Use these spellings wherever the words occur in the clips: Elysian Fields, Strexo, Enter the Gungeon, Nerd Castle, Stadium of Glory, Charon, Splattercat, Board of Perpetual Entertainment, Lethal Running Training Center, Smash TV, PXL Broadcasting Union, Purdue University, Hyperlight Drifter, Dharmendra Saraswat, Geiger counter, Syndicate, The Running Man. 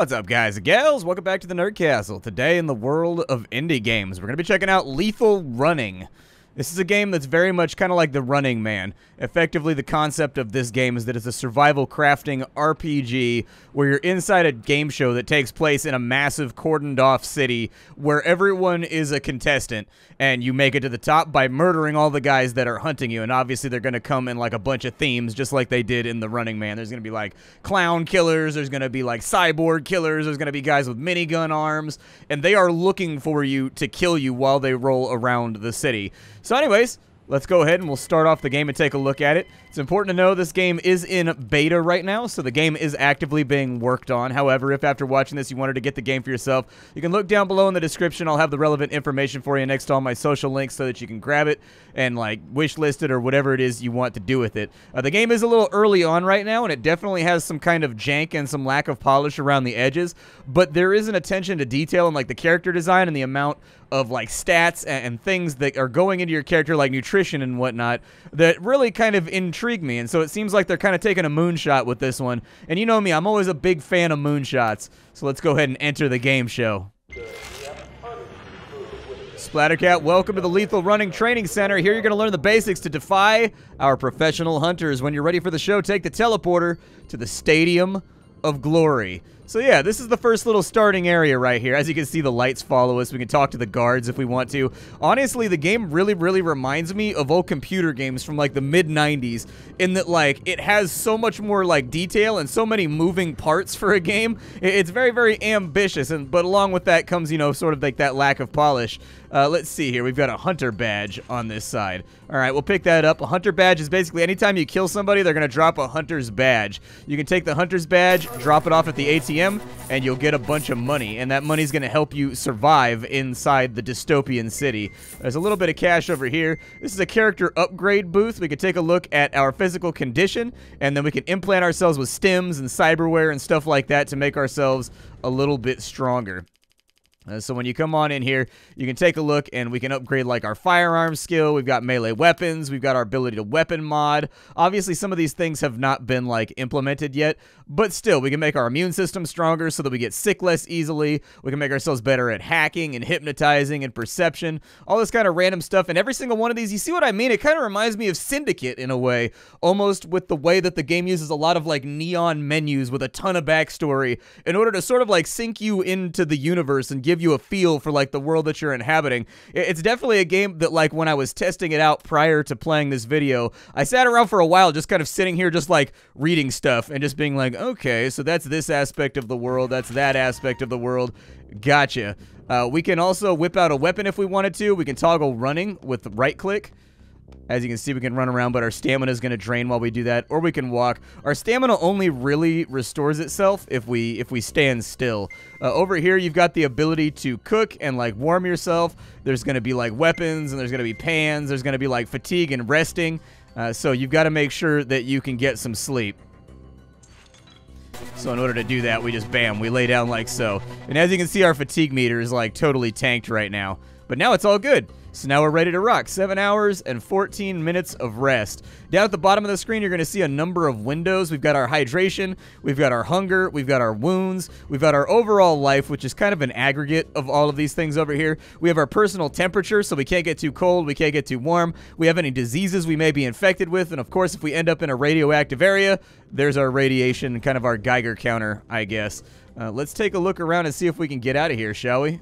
What's up, guys and gals? Welcome back to the Nerd Castle. Today, in the world of indie games, we're going to be checking out Lethal Running. This is a game that's very much kind of like The Running Man. Effectively, the concept of this game is that it's a survival crafting RPG where you're inside a game show that takes place in a massive cordoned-off city where everyone is a contestant, and you make it to the top by murdering all the guys that are hunting you. And obviously, they're going to come in like a bunch of themes, just like they did in The Running Man. There's going to be like clown killers, there's going to be like cyborg killers, there's going to be guys with minigun arms, and they are looking for you to kill you while they roll around the city. So anyways, let's go ahead and we'll start off the game and take a look at it. It's important to know this game is in beta right now, so the game is actively being worked on. However, if after watching this you wanted to get the game for yourself, you can look down below in the description. I'll have the relevant information for you next to all my social links so that you can grab it and, like, wishlist it or whatever it is you want to do with it. The game is a little early on right now, and it definitely has some kind of jank and some lack of polish around the edges, but there is an attention to detail in, like, the character design and the amount of, like, stats and things that are going into your character, like nutrition and whatnot, that really kind of intrigue me. And so it seems like they're kind of taking a moonshot with this one. And you know me, I'm always a big fan of moonshots. So let's go ahead and enter the game show. Splattercat, welcome to the Lethal Running Training Center. Here you're going to learn the basics to defy our professional hunters. When you're ready for the show, take the teleporter to the Stadium of Glory. So yeah, this is the first little starting area right here. As you can see, the lights follow us. We can talk to the guards if we want to. Honestly, the game really reminds me of old computer games from like the mid-90s in that, like, it has so much more like detail and so many moving parts for a game. It's very ambitious, and but along with that comes, you know, sort of like that lack of polish. Let's see here. We've got a hunter badge on this side. All right, we'll pick that up. A hunter badge is basically anytime you kill somebody, they're going to drop a hunter's badge. You can take the hunter's badge, drop it off at the ATM, and you'll get a bunch of money, and that money's going to help you survive inside the dystopian city. There's a little bit of cash over here. This is a character upgrade booth. We can take a look at our physical condition, and then we can implant ourselves with stims and cyberware and stuff like that to make ourselves a little bit stronger. So when you come on in here, you can take a look and we can upgrade like our firearm skill. We've got melee weapons. We've got our ability to weapon mod. Obviously, some of these things have not been like implemented yet, but still we can make our immune system stronger so that we get sick less easily. We can make ourselves better at hacking and hypnotizing and perception, all this kind of random stuff. And every single one of these, you see what I mean? It kind of reminds me of Syndicate in a way, almost with the way that the game uses a lot of like neon menus with a ton of backstory in order to sort of like sink you into the universe and give you a feel for like the world that you're inhabiting. It's definitely a game that, like, when I was testing it out prior to playing this video, I sat around for a while just kind of sitting here just like reading stuff and just being like, okay, so that's this aspect of the world, that's that aspect of the world, gotcha. We can also whip out a weapon if we wanted to. We can toggle running with the right click. As you can see, we can run around, but our stamina is going to drain while we do that, or we can walk. Our stamina only really restores itself if we stand still. Over here, you've got the ability to cook and, like, warm yourself. There's going to be, like, weapons, and there's going to be pans. There's going to be, like, fatigue and resting. So you've got to make sure that you can get some sleep. So in order to do that, we just, bam, we lay down like so. And as you can see, our fatigue meter is, like, totally tanked right now. But now it's all good. So now we're ready to rock. 7 hours and 14 minutes of rest. Down at the bottom of the screen, you're going to see a number of windows. We've got our hydration, we've got our hunger, we've got our wounds, we've got our overall life, which is kind of an aggregate of all of these things over here. We have our personal temperature, so we can't get too cold, we can't get too warm. We have any diseases we may be infected with, and of course, if we end up in a radioactive area, there's our radiation, kind of our Geiger counter, I guess. Let's take a look around and see if we can get out of here, shall we?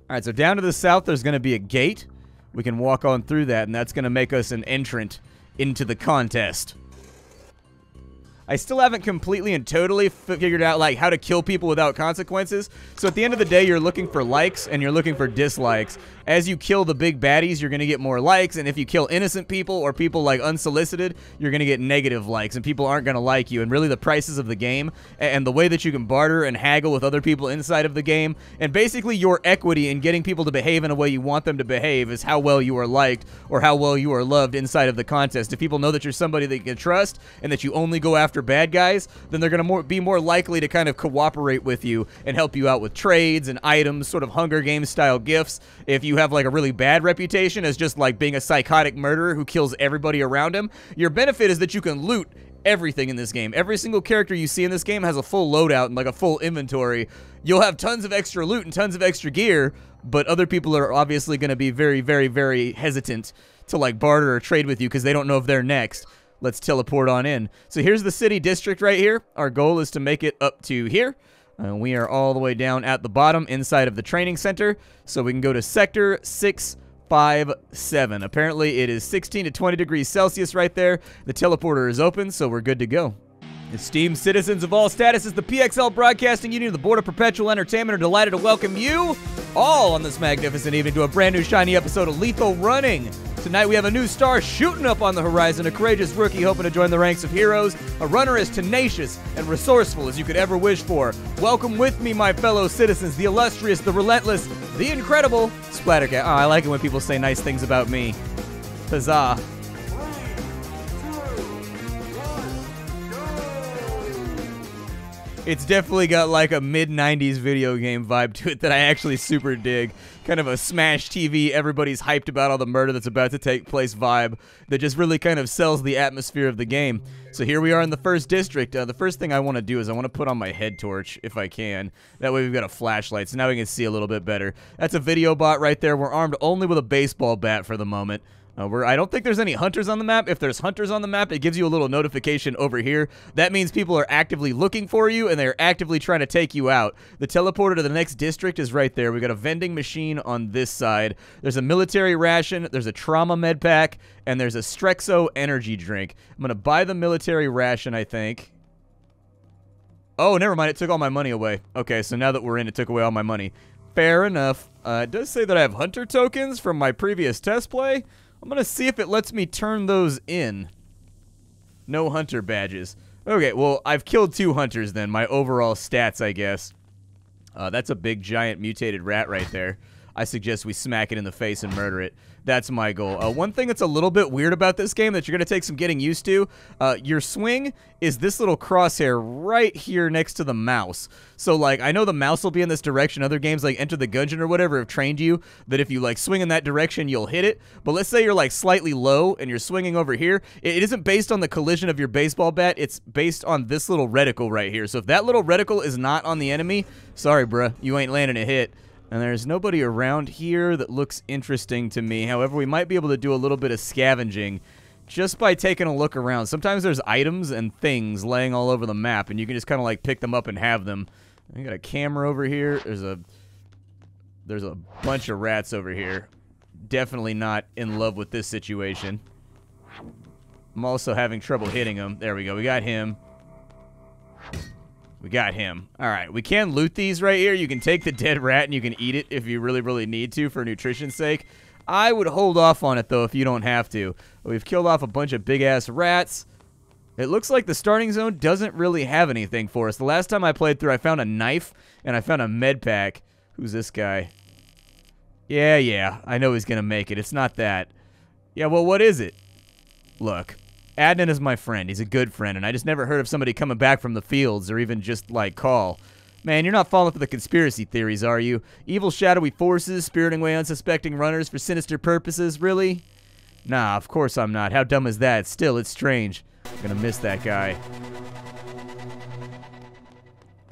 All right, so down to the south, there's going to be a gate. We can walk on through that, and that's going to make us an entrant into the contest. I still haven't completely and totally figured out, like, how to kill people without consequences. So at the end of the day, you're looking for likes and you're looking for dislikes. As you kill the big baddies, you're going to get more likes. And if you kill innocent people or people, like, unsolicited, you're going to get negative likes. And people aren't going to like you. And really the prices of the game and the way that you can barter and haggle with other people inside of the game. And basically your equity in getting people to behave in a way you want them to behave is how well you are liked or how well you are loved inside of the contest. If people know that you're somebody they can trust and that you only go after bad guys, then they're going to be more likely to kind of cooperate with you and help you out with trades and items, sort of Hunger Games style gifts. If you have like a really bad reputation as just like being a psychotic murderer who kills everybody around him, your benefit is that you can loot everything in this game. Every single character you see in this game has a full loadout and like a full inventory. You'll have tons of extra loot and tons of extra gear, but other people are obviously going to be very, very, very hesitant to like barter or trade with you because they don't know if they're next. Let's teleport on in. So here's the city district right here. Our goal is to make it up to here. We are all the way down at the bottom inside of the training center. So we can go to Sector 657. Apparently it is 16 to 20 degrees Celsius right there. The teleporter is open, so we're good to go. Esteemed citizens of all statuses, the PXL Broadcasting Union and the Board of Perpetual Entertainment are delighted to welcome you all on this magnificent evening to a brand new shiny episode of Lethal Running. Tonight we have a new star shooting up on the horizon, a courageous rookie hoping to join the ranks of heroes, a runner as tenacious and resourceful as you could ever wish for. Welcome with me, my fellow citizens, the illustrious, the relentless, the incredible Splattercat. Oh, I like it when people say nice things about me. Huzzah. It's definitely got like a mid-90s video game vibe to it that I actually super dig. Kind of a Smash TV, everybody's hyped about all the murder that's about to take place vibe that just really kind of sells the atmosphere of the game. So here we are in the first district. The first thing I want to do is I want to put on my head torch if I can. That way we've got a flashlight, so now we can see a little bit better. That's a video bot right there. We're armed only with a baseball bat for the moment. I don't think there's any hunters on the map. If there's hunters on the map, it gives you a little notification over here. That means people are actively looking for you, and they're actively trying to take you out. The teleporter to the next district is right there. We got a vending machine on this side. There's a military ration. There's a trauma med pack, and there's a Strexo energy drink. I'm going to buy the military ration, I think. Oh, never mind. It took all my money away. Okay, so now that we're in, it took away all my money. Fair enough. It does say that I have hunter tokens from my previous test play. I'm going to see if it lets me turn those in. No hunter badges. Okay, well, I've killed 2 hunters then. My overall stats, I guess. That's a big, giant, mutated rat right there. I suggest we smack it in the face and murder it. That's my goal. One thing that's a little bit weird about this game that you're going to take some getting used to, your swing is this little crosshair right here next to the mouse. So, like, I know the mouse will be in this direction. Other games like Enter the Gungeon or whatever have trained you that if you, like, swing in that direction, you'll hit it. But let's say you're, like, slightly low and you're swinging over here. It isn't based on the collision of your baseball bat. It's based on this little reticle right here. So if that little reticle is not on the enemy, sorry, bruh, you ain't landing a hit. And there's nobody around here that looks interesting to me. However, we might be able to do a little bit of scavenging just by taking a look around. Sometimes there's items and things laying all over the map, and you can just kind of like pick them up and have them. I got a camera over here. There's a bunch of rats over here. Definitely not in love with this situation. I'm also having trouble hitting them. There we go. We got him. We got him. All right, we can loot these right here. You can take the dead rat and you can eat it if you really, really need to for nutrition's sake. I would hold off on it, though, if you don't have to. We've killed off a bunch of big-ass rats. It looks like the starting zone doesn't really have anything for us. The last time I played through, I found a knife and I found a med pack. Who's this guy? Yeah, I know he's going to make it. It's not that. Yeah, well, what is it? Look. Adnan is my friend. He's a good friend, and I just never heard of somebody coming back from the fields or even just, like, call. Man, you're not falling for the conspiracy theories, are you? Evil shadowy forces, spiriting away unsuspecting runners for sinister purposes, really? Nah, of course I'm not. How dumb is that? Still, it's strange. I'm gonna miss that guy.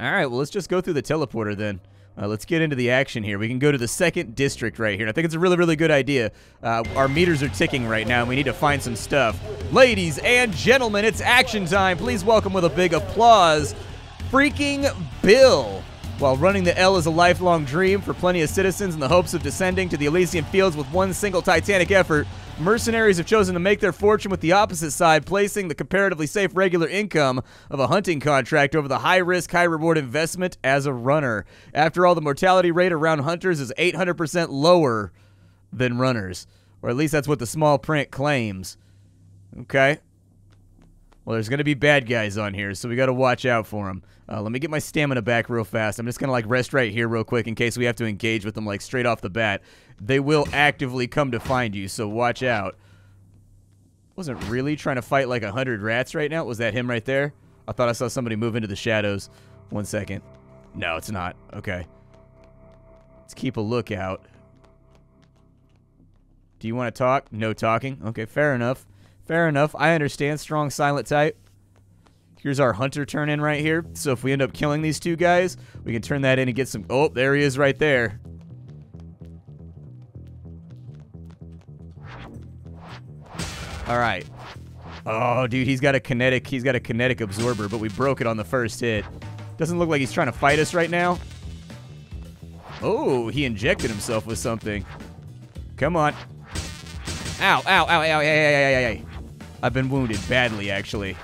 Alright, well, let's just go through the teleporter then. Let's get into the action here. We can go to the second district right here. I think it's a really, really good idea. Our meters are ticking right now, and we need to find some stuff. Ladies and gentlemen, it's action time. Please welcome with a big applause, freaking Bill. While running the L is a lifelong dream for plenty of citizens in the hopes of descending to the Elysian Fields with one single titanic effort, mercenaries have chosen to make their fortune with the opposite side, placing the comparatively safe regular income of a hunting contract over the high-risk, high-reward investment as a runner. After all, the mortality rate around hunters is 800% lower than runners. Or at least that's what the small print claims. Okay. Well, there's going to be bad guys on here, so we got to watch out for them. Let me get my stamina back real fast. I'm just going to, like, rest right here real quick in case we have to engage with them, like, straight off the bat. They will actively come to find you, so watch out. Wasn't really trying to fight, like, 100 rats right now. Was that him right there? I thought I saw somebody move into the shadows. One second. No, it's not. Okay. Let's keep a lookout. Do you want to talk? No talking. Okay, fair enough. Fair enough. I understand. Strong silent type. Here's our hunter turn in right here. So if we end up killing these two guys, we can turn that in and get some... Oh, there he is right there. All right. Oh, dude, he's got a kinetic absorber, but we broke it on the first hit. Doesn't look like he's trying to fight us right now. Oh, he injected himself with something. Come on. Ow, ow, ow, ow, ow, ow, ow, ow, ow. I've been wounded badly, actually.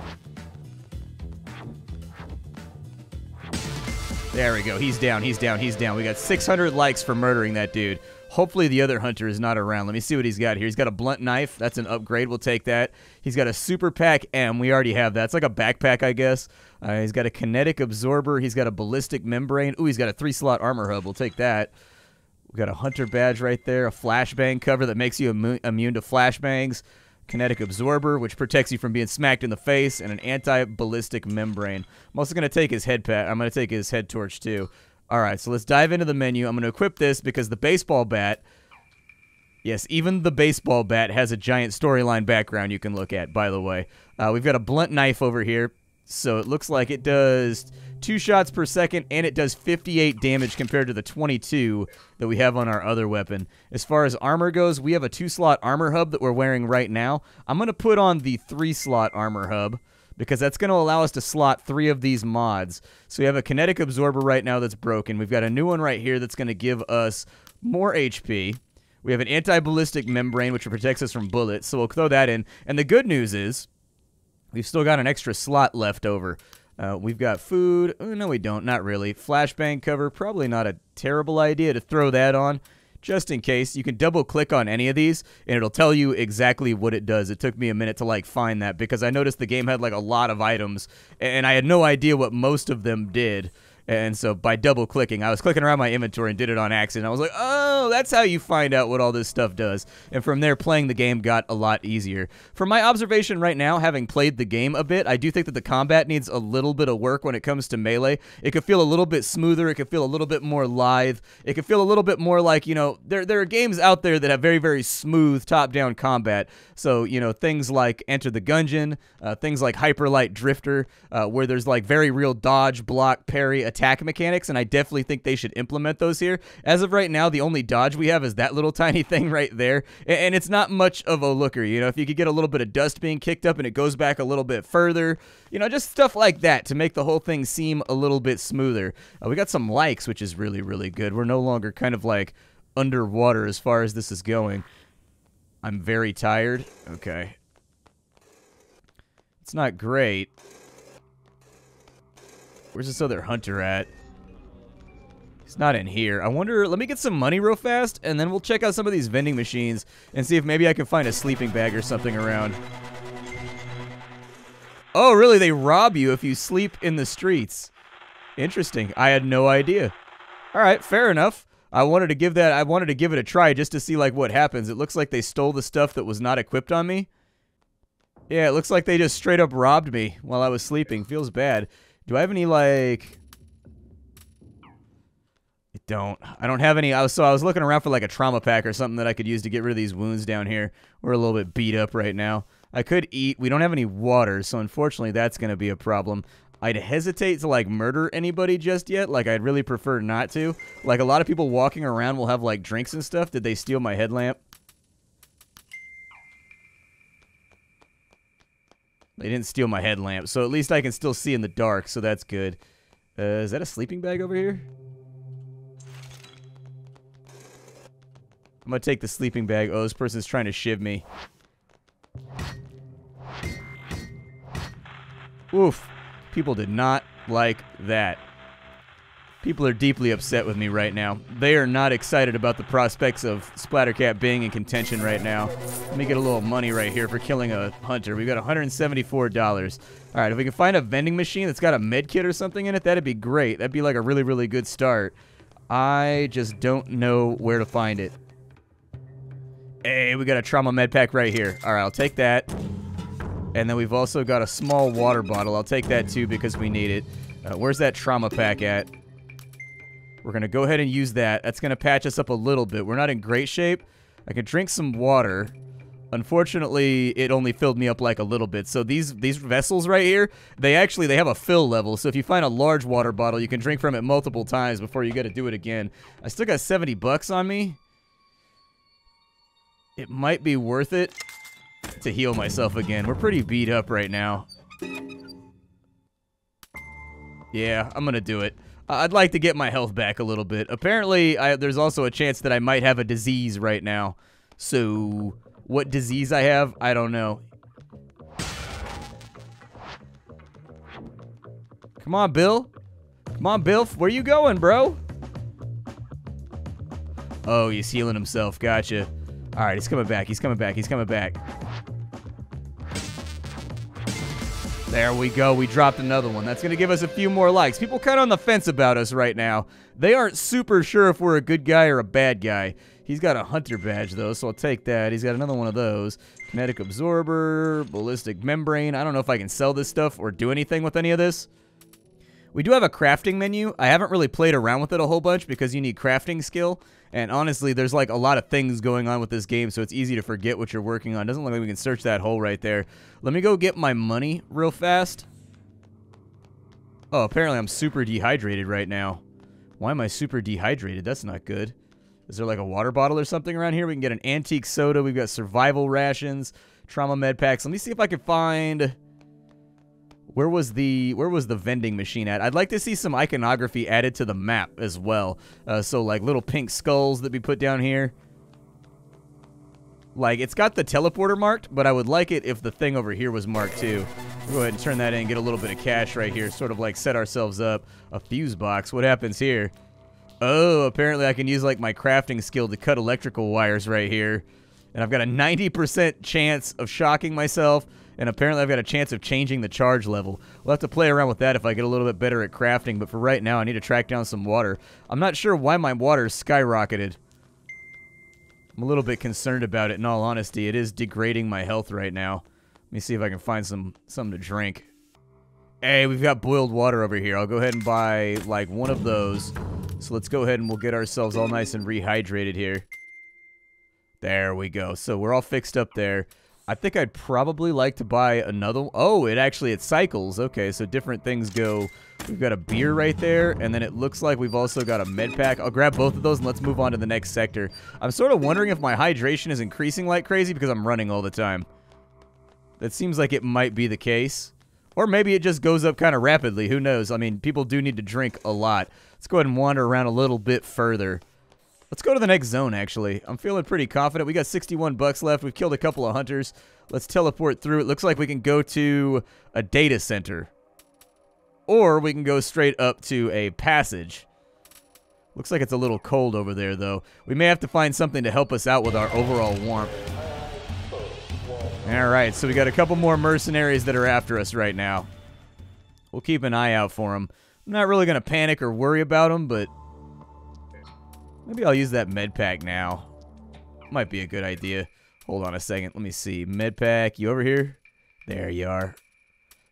There we go. He's down, he's down, he's down. We got 600 likes for murdering that dude. Hopefully the other hunter is not around. Let me see what he's got here. He's got a blunt knife. That's an upgrade. We'll take that. He's got a super pack M. We already have that. It's like a backpack, I guess. He's got a kinetic absorber. He's got a ballistic membrane. Ooh, he's got a 3-slot armor hub. We'll take that. We've got a hunter badge right there. A flashbang cover that makes you immune to flashbangs. Kinetic absorber, which protects you from being smacked in the face. And an anti-ballistic membrane. I'm also going to take his head pat. I'm going to take his head torch, too. All right, so let's dive into the menu. I'm going to equip this because the baseball bat, yes, even the baseball bat has a giant storyline background you can look at, by the way. We've got a blunt knife over here, so it looks like it does 2 shots per second, and it does 58 damage compared to the 22 that we have on our other weapon. As far as armor goes, we have a 2-slot armor hub that we're wearing right now. I'm going to put on the 3-slot armor hub, because that's going to allow us to slot 3 of these mods. So we have a kinetic absorber right now that's broken. We've got a new one right here that's going to give us more HP. We have an anti-ballistic membrane, which protects us from bullets, so we'll throw that in. And the good news is we've still got an extra slot left over. We've got food. Oh, no, we don't. Not really. Flashbang cover. Probably not a terrible idea to throw that on. Just in case, you can double-click on any of these, and it'll tell you exactly what it does. It took me a minute to, like, find that, because I noticed the game had, like, a lot of items, and I had no idea what most of them did. And so by double-clicking, I was clicking around my inventory and did it on accident. I was like, oh, that's how you find out what all this stuff does. And from there, playing the game got a lot easier. From my observation right now, having played the game a bit, I do think that the combat needs a little bit of work when it comes to melee. It could feel a little bit smoother. It could feel a little bit more lithe. It could feel a little bit more like, you know, there are games out there that have very, very smooth top-down combat. So, you know, things like Enter the Gungeon, things like Hyperlight Drifter, where there's, like, very real dodge, block, parry, attack mechanics, and I definitely think they should implement those here. As of right now, the only dodge we have is that little tiny thing right there, and it's not much of a looker. You know, if you could get a little bit of dust being kicked up and it goes back a little bit further, you know, just stuff like that to make the whole thing seem a little bit smoother. We got some likes, which is really, really good. We're no longer kind of like underwater as far as this is going. I'm very tired. Okay. It's not great. Where's this other hunter at? He's not in here. I wonder, let me get some money real fast, and then we'll check out some of these vending machines and see if maybe I can find a sleeping bag or something around. Oh, really? They rob you if you sleep in the streets. Interesting. I had no idea. All right, fair enough. I wanted to give it a try just to see, like, what happens. It looks like they stole the stuff that was not equipped on me. Yeah, it looks like they just straight up robbed me while I was sleeping. Feels bad. Do I have any, like... I don't have any... I was looking around for, like, a trauma pack or something that I could use to get rid of these wounds down here. We're a little bit beat up right now. I could eat. We don't have any water, so unfortunately that's going to be a problem. I'd hesitate to, like, murder anybody just yet. Like, I'd really prefer not to. Like, a lot of people walking around will have, like, drinks and stuff. Did they steal my headlamp? They didn't steal my headlamp, so at least I can still see in the dark, so that's good. Is that a sleeping bag over here? I'm gonna take the sleeping bag. Oh, this person's trying to shiv me. Oof. People did not like that. People are deeply upset with me right now. They are not excited about the prospects of Splattercat being in contention right now. Let me get a little money right here for killing a hunter. We've got $174. All right, if we can find a vending machine that's got a med kit or something in it, that'd be great. That'd be like a really, really good start. I just don't know where to find it. Hey, we got a trauma med pack right here. All right, I'll take that. And then we've also got a small water bottle. I'll take that too because we need it. Where's that trauma pack at? We're going to go ahead and use that. That's going to patch us up a little bit. We're not in great shape. I can drink some water. Unfortunately, it only filled me up like a little bit. So these vessels right here, they have a fill level. So if you find a large water bottle, you can drink from it multiple times before you got to do it again. I still got 70 bucks on me. It might be worth it to heal myself again. We're pretty beat up right now. Yeah, I'm gonna do it. I'd like to get my health back a little bit. Apparently, there's also a chance that I might have a disease right now. So, what disease I have, I don't know. Come on, Bill. Come on, Bill. Where you going, bro? Oh, he's healing himself. Gotcha. All right, he's coming back. He's coming back. He's coming back. There we go. We dropped another one. That's going to give us a few more likes. People kind of on the fence about us right now. They aren't super sure if we're a good guy or a bad guy. He's got a hunter badge, though, so I'll take that. He's got another one of those. Kinetic absorber, ballistic membrane. I don't know if I can sell this stuff or do anything with any of this. We do have a crafting menu. I haven't really played around with it a whole bunch because you need crafting skill. And honestly, there's like a lot of things going on with this game, so it's easy to forget what you're working on. Doesn't look like we can search that hole right there. Let me go get my money real fast. Oh, apparently I'm super dehydrated right now. Why am I super dehydrated? That's not good. Is there like a water bottle or something around here? We can get an antique soda. We've got survival rations, trauma med packs. Let me see if I can find... Where was the vending machine at? I'd like to see some iconography added to the map as well. So like little pink skulls that we put down here. Like it's got the teleporter marked, but I would like it if the thing over here was marked too. We'll go ahead and turn that in and get a little bit of cash right here. Sort of like set ourselves up. A fuse box. What happens here? Oh, apparently I can use like my crafting skill to cut electrical wires right here. And I've got a 90% chance of shocking myself. And apparently I've got a chance of changing the charge level. We'll have to play around with that if I get a little bit better at crafting. But for right now, I need to track down some water. I'm not sure why my water skyrocketed. I'm a little bit concerned about it, in all honesty. It is degrading my health right now. Let me see if I can find something to drink. Hey, we've got boiled water over here. I'll go ahead and buy, like, one of those. So let's go ahead and we'll get ourselves all nice and rehydrated here. There we go. So we're all fixed up there. I think I'd probably like to buy another. Oh, it cycles. Okay, so different things go. We've got a beer right there, and then it looks like we've also got a med pack. I'll grab both of those, and let's move on to the next sector. I'm sort of wondering if my hydration is increasing like crazy because I'm running all the time. That seems like it might be the case. Or maybe it just goes up kind of rapidly. Who knows? I mean, people do need to drink a lot. Let's go ahead and wander around a little bit further. Let's go to the next zone, actually. I'm feeling pretty confident. We got 61 bucks left. We've killed a couple of hunters. Let's teleport through. It looks like we can go to a data center. Or we can go straight up to a passage. Looks like it's a little cold over there, though. We may have to find something to help us out with our overall warmth. All right, so we got a couple more mercenaries that are after us right now. We'll keep an eye out for them. I'm not really going to panic or worry about them, but... maybe I'll use that med pack now. Might be a good idea. Hold on a second. Let me see. Med pack, you over here? There you are.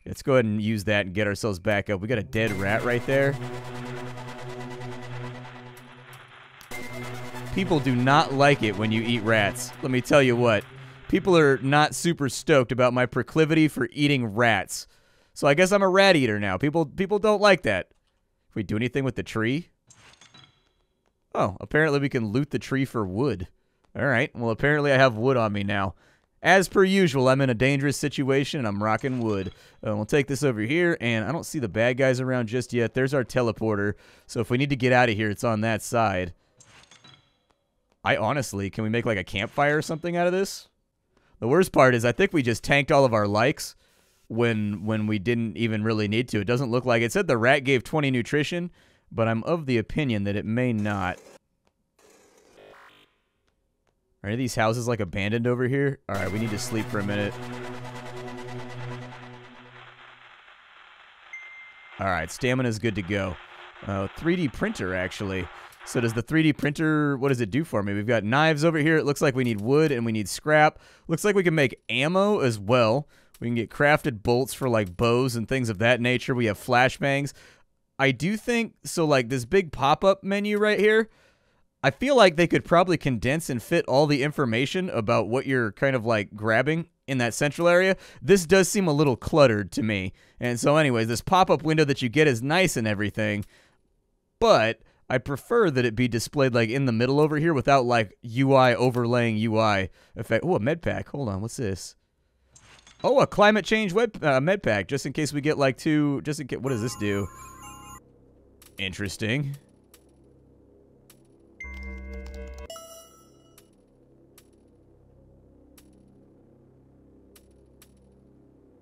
Let's go ahead and use that and get ourselves back up. We got a dead rat right there. People do not like it when you eat rats. Let me tell you what. People are not super stoked about my proclivity for eating rats. So I guess I'm a rat eater now. People don't like that. Can we do anything with the tree? Oh, apparently we can loot the tree for wood. All right, well, apparently I have wood on me now. As per usual, I'm in a dangerous situation, and I'm rocking wood. We'll take this over here, and I don't see the bad guys around just yet. There's our teleporter, so if we need to get out of here, it's on that side. Can we make, like, a campfire or something out of this? The worst part is I think we just tanked all of our likes when we didn't even really need to. It doesn't look like it. It said the rat gave 20 nutrition, but I'm of the opinion that it may not. Are any of these houses, like, abandoned over here? All right, we need to sleep for a minute. All right, stamina's good to go. 3D printer, actually. So does the 3D printer, what does it do for me? We've got knives over here. It looks like we need wood and we need scrap. Looks like we can make ammo as well. We can get crafted bolts for, like, bows and things of that nature. We have flashbangs. I do think, so like this big pop-up menu right here, I feel like they could probably condense and fit all the information about what you're kind of like grabbing in that central area. This does seem a little cluttered to me. And so anyways, this pop-up window that you get is nice and everything, but I prefer that it be displayed like in the middle over here without like UI overlaying UI effect. Oh, a med pack. Hold on, what's this? Oh, a climate change web med pack, just in case we get like two, just in case. What does this do? Interesting.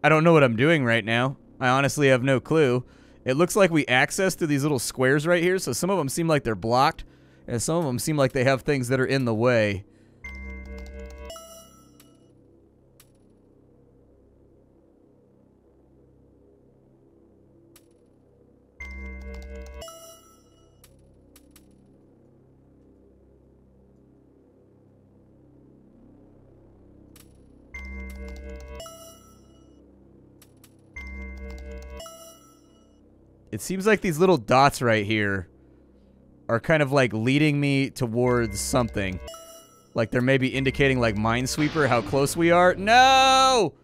I don't know what I'm doing right now. I honestly have no clue. It looks like we access through these little squares right here, so some of them seem like they're blocked, and some of them seem like they have things that are in the way. It seems like these little dots right here are kind of like leading me towards something. Like they're maybe indicating like Minesweeper, how close we are. No!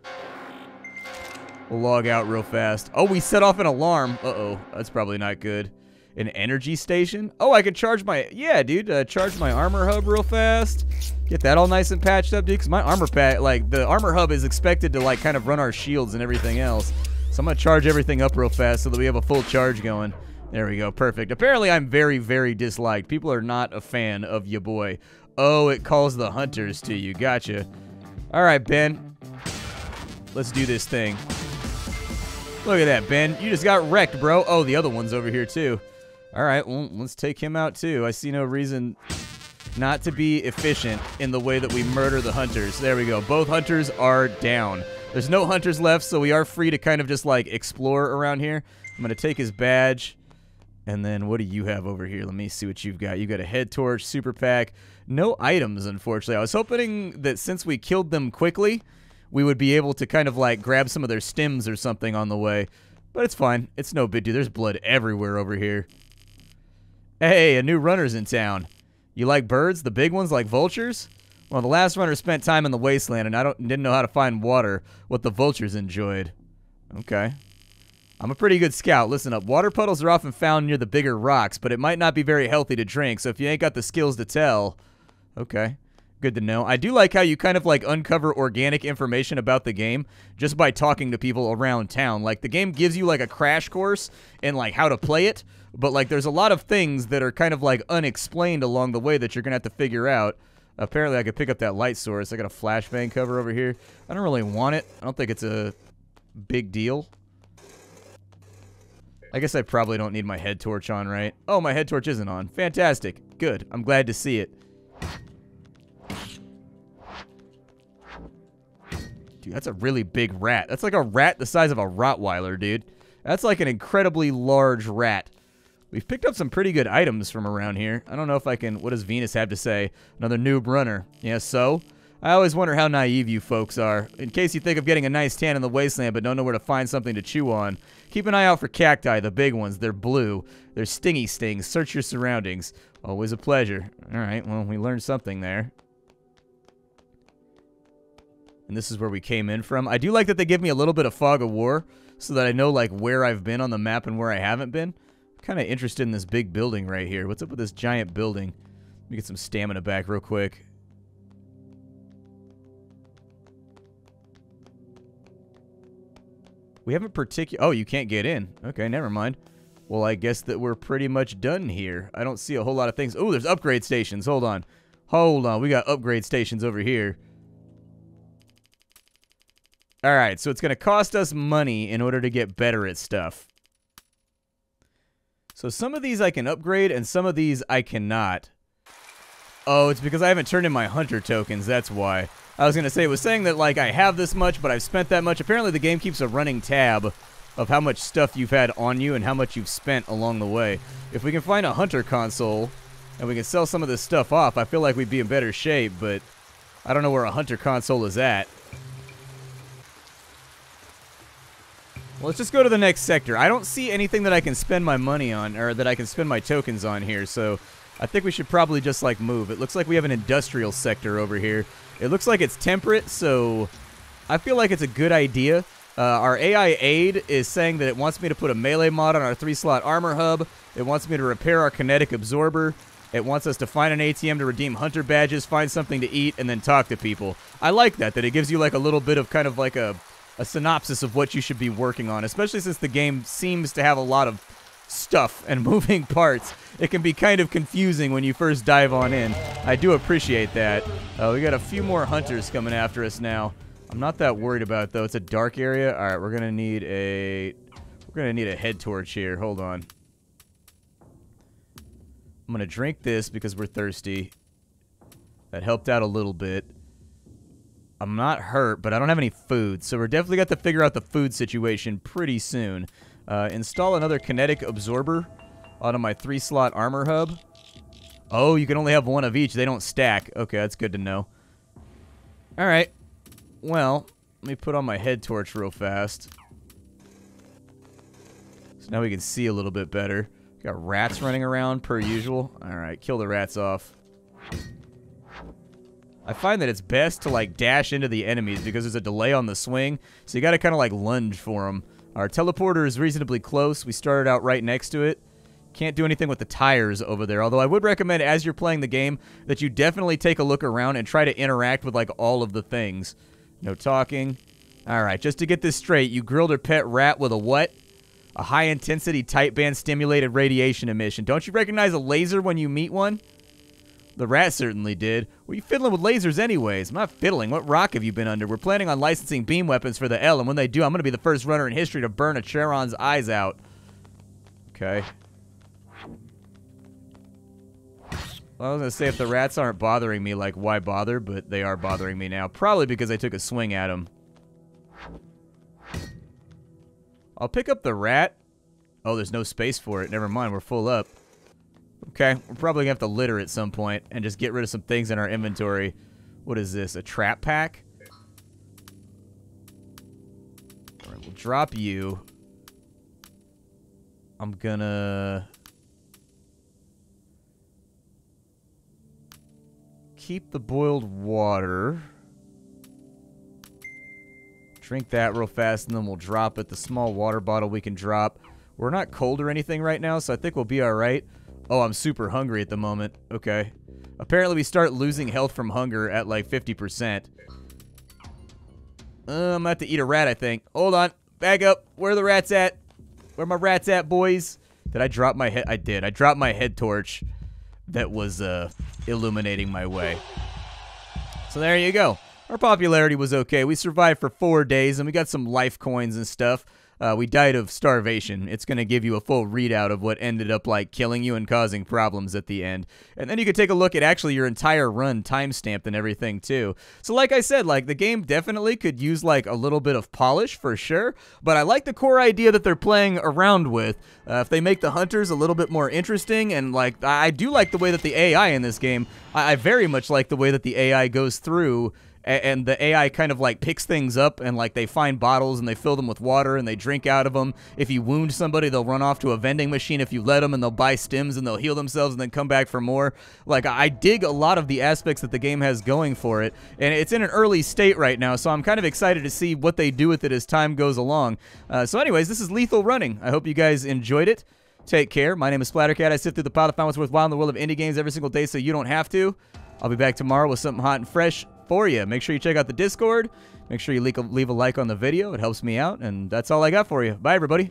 We'll log out real fast. Oh, we set off an alarm. Uh-oh, that's probably not good. An energy station? Oh, I could charge my, yeah, dude, charge my armor hub real fast. Get that all nice and patched up, dude, because my armor pack, like the armor hub is expected to like kind of run our shields and everything else. So I'm going to charge everything up real fast so that we have a full charge going. There we go. Perfect. Apparently, I'm very, very disliked. People are not a fan of ya boy. Oh, it calls the hunters to you. Gotcha. All right, Ben. Let's do this thing. Look at that, Ben. You just got wrecked, bro. Oh, the other one's over here, too. All right, well, let's take him out, too. I see no reason not to be efficient in the way that we murder the hunters. There we go. Both hunters are down. There's no hunters left, so we are free to kind of just, like, explore around here. I'm going to take his badge. And then what do you have over here? Let me see what you've got. You've got a head torch, super pack. No items, unfortunately. I was hoping that since we killed them quickly, we would be able to kind of, like, grab some of their stems or something on the way. But it's fine. It's no big deal. There's blood everywhere over here. Hey, a new runner's in town. You like birds? The big ones like vultures? Well, the last runner spent time in the wasteland, and didn't know how to find water, what the vultures enjoyed. Okay. I'm a pretty good scout. Listen up. Water puddles are often found near the bigger rocks, but it might not be very healthy to drink, so if you ain't got the skills to tell... Okay. Good to know. I do like how you kind of, like, uncover organic information about the game just by talking to people around town. Like, the game gives you, like, a crash course in, like, how to play it, but, like, there's a lot of things that are kind of, like, unexplained along the way that you're gonna have to figure out. Apparently, I could pick up that light source. I got a flashbang cover over here. I don't really want it. I don't think it's a big deal. I guess I probably don't need my head torch on, right? Oh, my head torch isn't on. Fantastic. Good. I'm glad to see it. Dude, that's a really big rat. That's like a rat the size of a Rottweiler, dude. That's like an incredibly large rat. We've picked up some pretty good items from around here. I don't know if I can... What does Venus have to say? Another noob runner. Yeah, so? I always wonder how naive you folks are. In case you think of getting a nice tan in the wasteland but don't know where to find something to chew on, keep an eye out for cacti, the big ones. They're blue. They're stingy stings. Search your surroundings. Always a pleasure. All right, well, we learned something there. And this is where we came in from. I do like that they give me a little bit of fog of war so that I know, like, where I've been on the map and where I haven't been. Kind of interested in this big building right here. What's up with this giant building? Let me get some stamina back real quick. We haven't particular. Oh, you can't get in. Okay, never mind. Well, I guess that we're pretty much done here. I don't see a whole lot of things. Oh, there's upgrade stations. Hold on. Hold on. We got upgrade stations over here. All right, so it's going to cost us money in order to get better at stuff. So some of these I can upgrade, and some of these I cannot. Oh, it's because I haven't turned in my hunter tokens, that's why. I was going to say, it was saying that, like, I have this much, but I've spent that much. Apparently the game keeps a running tab of how much stuff you've had on you and how much you've spent along the way. If we can find a hunter console, and we can sell some of this stuff off, I feel like we'd be in better shape, but I don't know where a hunter console is at. Let's just go to the next sector. I don't see anything that I can spend my money on, or that I can spend my tokens on here, so I think we should probably just, like, move. It looks like we have an industrial sector over here. It looks like it's temperate, so I feel like it's a good idea. Our AI aid is saying that it wants me to put a melee mod on our 3-slot armor hub. It wants me to repair our kinetic absorber. It wants us to find an ATM to redeem hunter badges, find something to eat, and then talk to people. I like that it gives you, like, a little bit of kind of like a synopsis of what you should be working on, especially since the game seems to have a lot of stuff and moving parts. It can be kind of confusing when you first dive on in. I do appreciate that. We got a few more hunters coming after us now. I'm not that worried about it, though. It's a dark area. All right, we're gonna need a head torch here. Hold on. I'm gonna drink this because we're thirsty. That helped out a little bit. I'm not hurt, but I don't have any food, so we're definitely got to figure out the food situation pretty soon. Install another kinetic absorber onto my 3-slot armor hub. Oh, you can only have one of each. They don't stack. Okay, that's good to know. All right. Well, let me put on my head torch real fast. So now we can see a little bit better. Got rats running around per usual. All right, kill the rats off. I find that it's best to, like, dash into the enemies because there's a delay on the swing, so you got to kind of, like, lunge for them. Our teleporter is reasonably close. We started out right next to it. Can't do anything with the tires over there, although I would recommend as you're playing the game that you definitely take a look around and try to interact with, like, all of the things. No talking. All right, just to get this straight, you grilled her pet rat with a what? A high-intensity tight band stimulated radiation emission. Don't you recognize a laser when you meet one? The rat certainly did. Were you fiddling with lasers anyways? I'm not fiddling. What rock have you been under? We're planning on licensing beam weapons for the L, and when they do, I'm going to be the first runner in history to burn a Charon's eyes out. Okay. Well, I was going to say, if the rats aren't bothering me, like, why bother? But they are bothering me now. Probably because I took a swing at them. I'll pick up the rat. Oh, there's no space for it. Never mind. We're full up. Okay, we're probably going to have to litter at some point and just get rid of some things in our inventory. What is this, a trap pack? All right, we'll drop you. I'm going to keep the boiled water. Drink that real fast, and then we'll drop it. The small water bottle we can drop. We're not cold or anything right now, so I think we'll be all right. Oh, I'm super hungry at the moment. Okay. Apparently we start losing health from hunger at like 50%. I'm about to eat a rat, I think. Hold on. Back up. Where are the rats at? Where are my rats at, boys? Did I drop my head? I did. I dropped my head torch that was illuminating my way. So there you go. Our popularity was okay. We survived for 4 days, and we got some life coins and stuff. We died of starvation. It's going to give you a full readout of what ended up, like, killing you and causing problems at the end. And then you could take a look at actually your entire run timestamped and everything, too. So like I said, like, the game definitely could use, like, a little bit of polish for sure, but I like the core idea that they're playing around with. If they make the hunters a little bit more interesting, and, like, I do like the way that the AI in this game, I very much like the way that the AI goes through. And the AI kind of, like, picks things up, and, like, they find bottles and they fill them with water and they drink out of them. If you wound somebody, they'll run off to a vending machine if you let them, and they'll buy stems and they'll heal themselves and then come back for more. Like, I dig a lot of the aspects that the game has going for it, and it's in an early state right now, so I'm kind of excited to see what they do with it as time goes along. So anyways, this is Lethal Running. I hope you guys enjoyed it. Take care. My name is Splattercat. I sift through the pile to find what's worthwhile in the world of indie games every single day so you don't have to. I'll be back tomorrow with something hot and fresh for you. Make sure you check out the Discord. Make sure you leave a like on the video. It helps me out, and that's all I got for you. Bye, everybody.